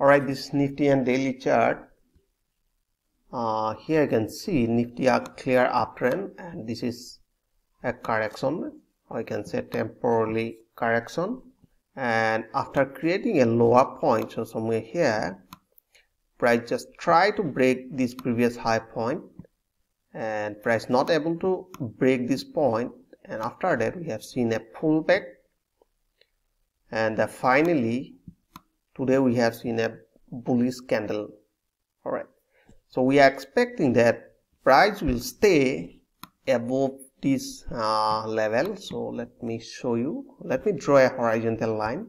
Alright, this Nifty and daily chart. Here you can see Nifty are clear uptrend, and this is a correction, or you can say temporarily correction. And after creating a lower point, so somewhere here, price just try to break this previous high point, and price not able to break this point, and after that we have seen a pullback, and finally today we have seen a bullish candle. Alright, so we are expecting that price will stay above this level. So let me show you, let me draw a horizontal line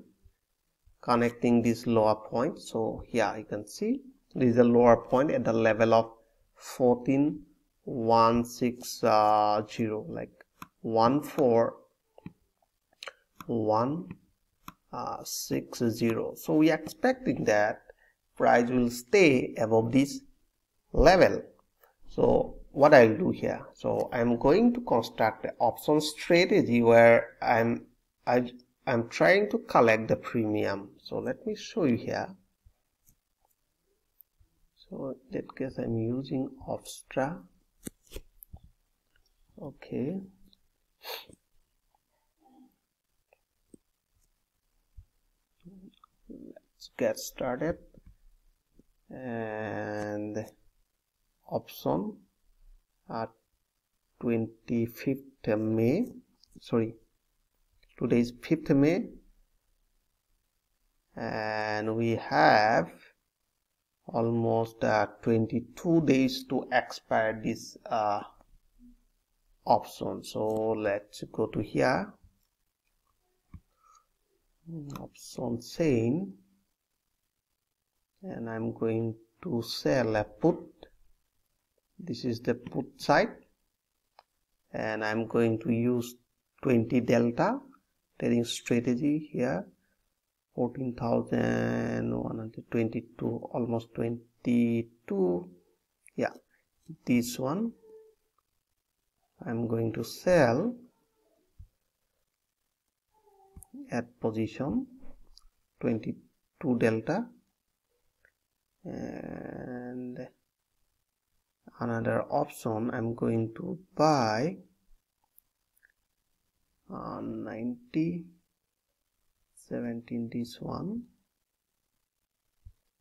connecting this lower point. So here you can see this is a lower point at the level of 14,160, like 14,160. So we are expecting that price will stay above this level. So what I'll do here, so I'm going to construct an option strategy where I'm trying to collect the premium. So let me show you here. So in that case I'm using Optstra. Okay, let's get started, and option at 25th May, sorry, today is 5th May, and we have almost 22 days to expire this option. So let's go to here, option chain, and I'm going to sell a put. This is the put side, and I'm going to use 20 delta trading strategy here, 14,122, almost 22. Yeah, this one I'm going to sell at position 22 delta, and another option I'm going to buy 90 17. This one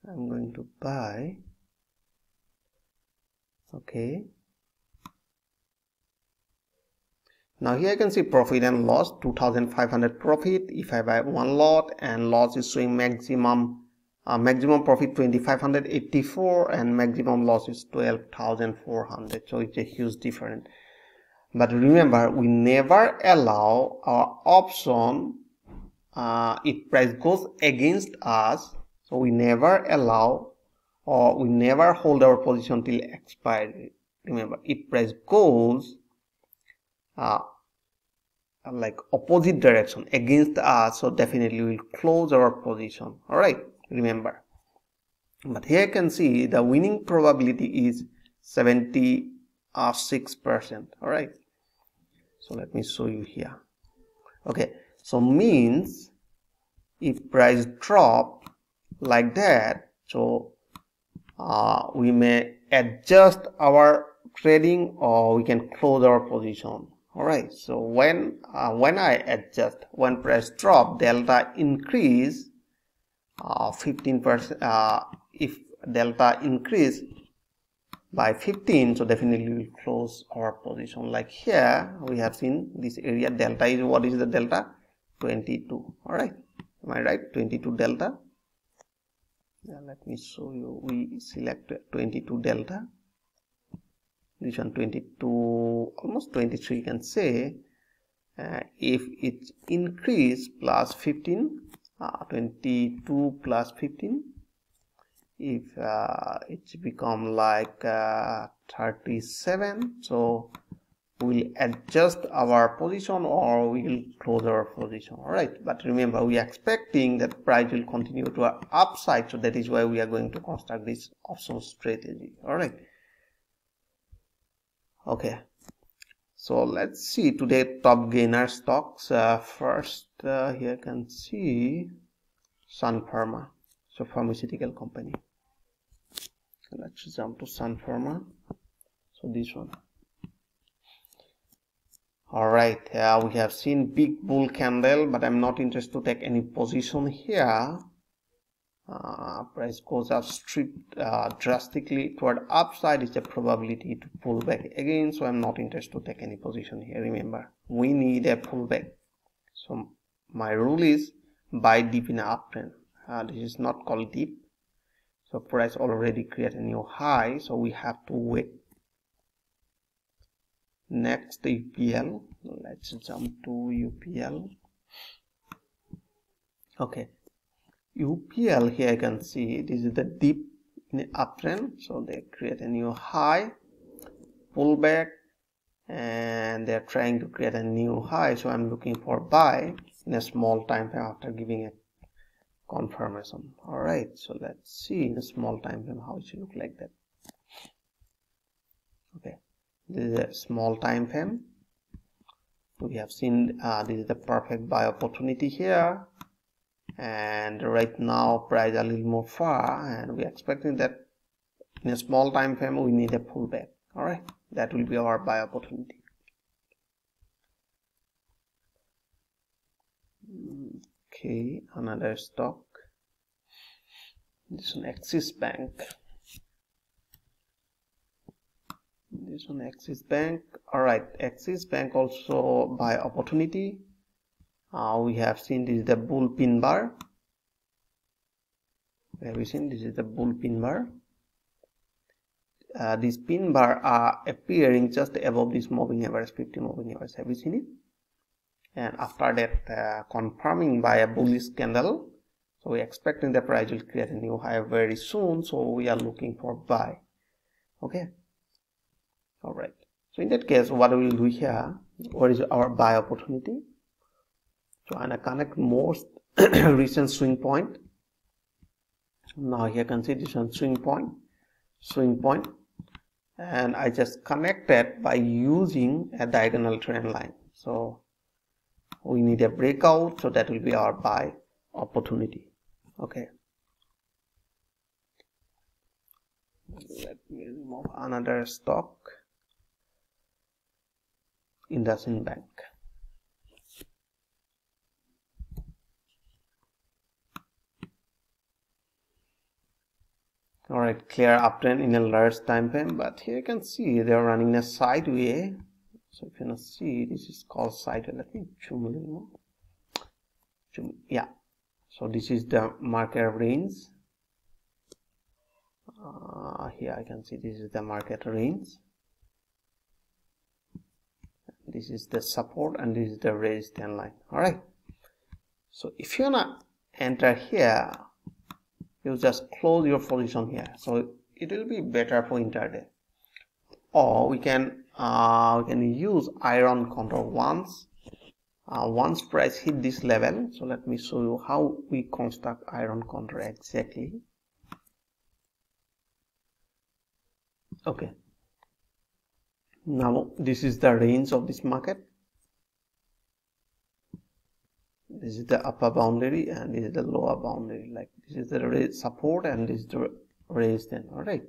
I'm going to buy, okay. Now here you can see profit and loss, 2,500 profit if I buy one lot, and loss is showing maximum profit 2,584 and maximum loss is 12,400. So it's a huge difference. But remember, we never allow our option if price goes against us. So we never allow, or we never hold our position till expiry. Remember, if price goes like opposite direction against us, so definitely we'll close our position. All right, remember. But here you can see the winning probability is 76%. All right, so let me show you here. Okay, so means if price drop like that, so we may adjust our trading, or we can close our position. Alright, so when I adjust, when price drop, delta increase 15%, if delta increase by 15, so definitely we will close our position. Like here we have seen this area, delta is, what is the delta? 22. Alright, am I right? 22 delta. Now let me show you, we select 22 delta, this one 22, almost 23 you can say. If it's increase plus 15, 22 plus 15, if it's become like 37, so we'll adjust our position or we'll close our position. All right, but remember, we are expecting that price will continue to our upside, so that is why we are going to construct this option strategy. All right. Okay, so let's see today top gainer stocks. First, here you can see Sun Pharma. So pharmaceutical company. Let's jump to Sun Pharma. So this one. Alright, we have seen big bull candle, but I'm not interested to take any position here. Price goes up stripped drastically toward upside. It's a probability to pull back again, so I'm not interested to take any position here. Remember, we need a pullback. So my rule is buy deep in an uptrend. This is not called deep. So price already created a new high, so we have to wait. Next, UPL. Let's jump to UPL. Okay, UPL here, you can see this is the dip in the uptrend, so they create a new high, pullback, and they're trying to create a new high. So I'm looking for buy in a small time frame after giving a confirmation. All right, so let's see in a small time frame how it should look like that. Okay. This is a small time frame. We have seen this is the perfect buy opportunity here, and right now price a little more far, and we are expecting that in a small time frame we need a pullback. All right, that will be our buy opportunity. Okay, another stock. This is an Axis Bank. This one, Axis Bank. All right, Axis Bank also buy opportunity. We have seen this is the bull pin bar. We have seen this is the bull pin bar. These pin bar are appearing just above this moving average, 50 moving average. Have you seen it? And after that, confirming by a bullish candle. So we are expecting the price will create a new high very soon. So we are looking for buy. Okay. Alright, so in that case, what we will do here, what is our buy opportunity? So I'm going to connect most recent swing point. Now here you can see this one swing point, and I just connected by using a diagonal trend line. So we need a breakout, so that will be our buy opportunity. Okay. Let me remove another stock. IndusInd Bank. All right, clear uptrend in a large time frame, but here you can see they are running a sideways. So if you can see, this is called sideways. Let me zoom a little more. Yeah. So this is the market range. Here I can see this is the market range. This is the support and this is the resistance line. All right, so if you're not enter here, you just close your position here, so it will be better for intraday. Or we can use iron control once price hit this level. So let me show you how we construct iron control exactly. Okay, now this is the range of this market. This is the upper boundary and this is the lower boundary. Like this is the support and this is the resistance. All right,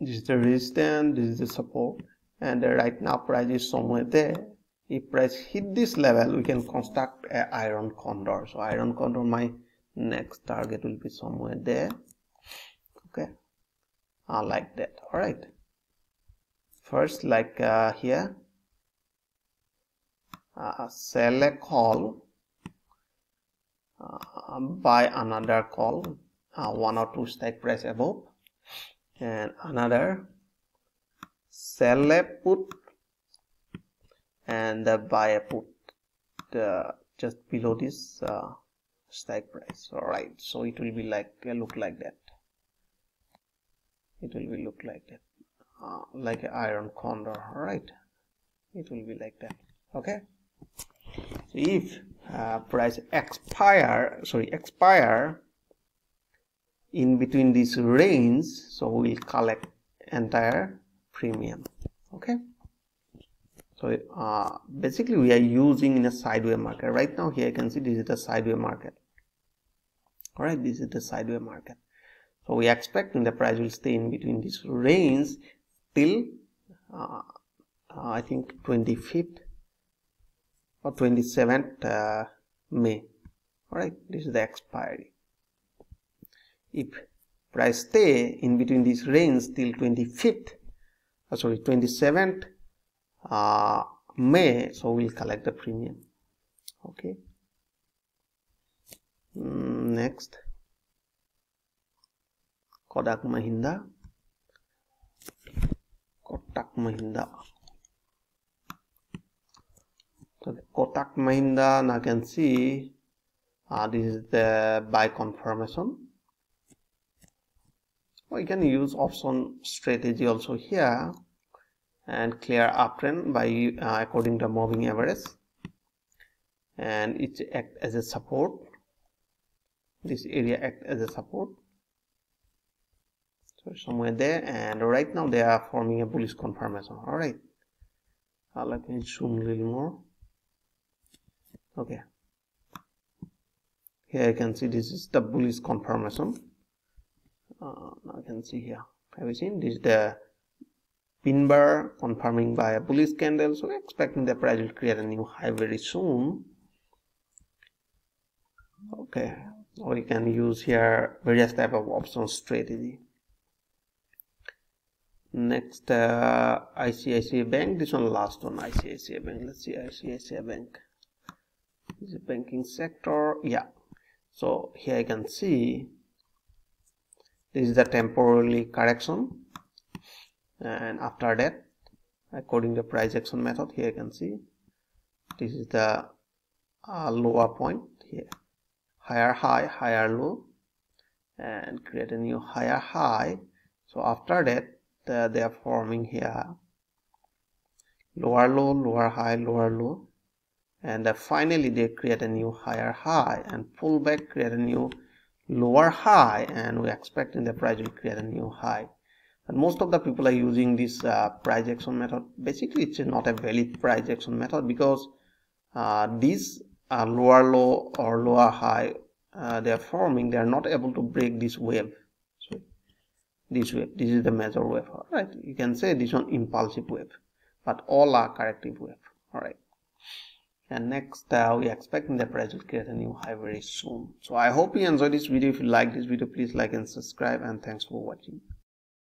this is the resistance, this is the support, and right now price is somewhere there. If price hit this level, we can construct an iron condor. So iron condor, my next target will be somewhere there. Okay, like that. All right. First, like here, sell a call, buy another call, one or two strike price above, and another sell a put and buy a put just below this strike price. All right, so it will be like look like that. It will be look like that. Like an iron condor. All right, it will be like that. Okay, so if price expire in between this range, so we'll collect entire premium. Okay, so basically we are using in a sideways market. Right now here you can see this is the sideways market. Alright, this is the sideway market. So we expecting the price will stay in between this range till I think 25th or 27th May. Alright, this is the expiry. If price stay in between this range till 27th May, so we'll collect the premium. Okay. Next, Kotak Mahindra. So the Kotak Mahindra, now you can see this is the buy confirmation. We can use option strategy also here and clear uptrend by according to moving average, and it act as a support. This area act as a support, so somewhere there, and right now they are forming a bullish confirmation. All right, let me zoom a little more. Okay, here you can see this is the bullish confirmation. Now you can see here, have you seen this is the pin bar confirming by a bullish candle, so we're expecting the price will create a new high very soon. Okay, or you can use here various type of option strategy. Next, ICICI Bank. This one last one, ICICI Bank. Let's see, ICICI Bank. This is banking sector. Yeah, so here you can see this is the temporary correction, and after that, according to price action method, here you can see this is the lower point here. Higher high, higher low, and create a new higher high. So after that, they are forming here lower low, lower high, lower low, and finally they create a new higher high and pull back, create a new lower high, and we expect in the price will create a new high. And most of the people are using this price action method. Basically, it's not a valid price action method because these lower low or lower high they are forming, they are not able to break this wave. So this wave, this is the major wave. All right, you can say this one impulsive wave, but all are corrective wave. All right, and next we are expecting the price will create a new high very soon. So I hope you enjoyed this video. If you like this video, please like and subscribe, and thanks for watching.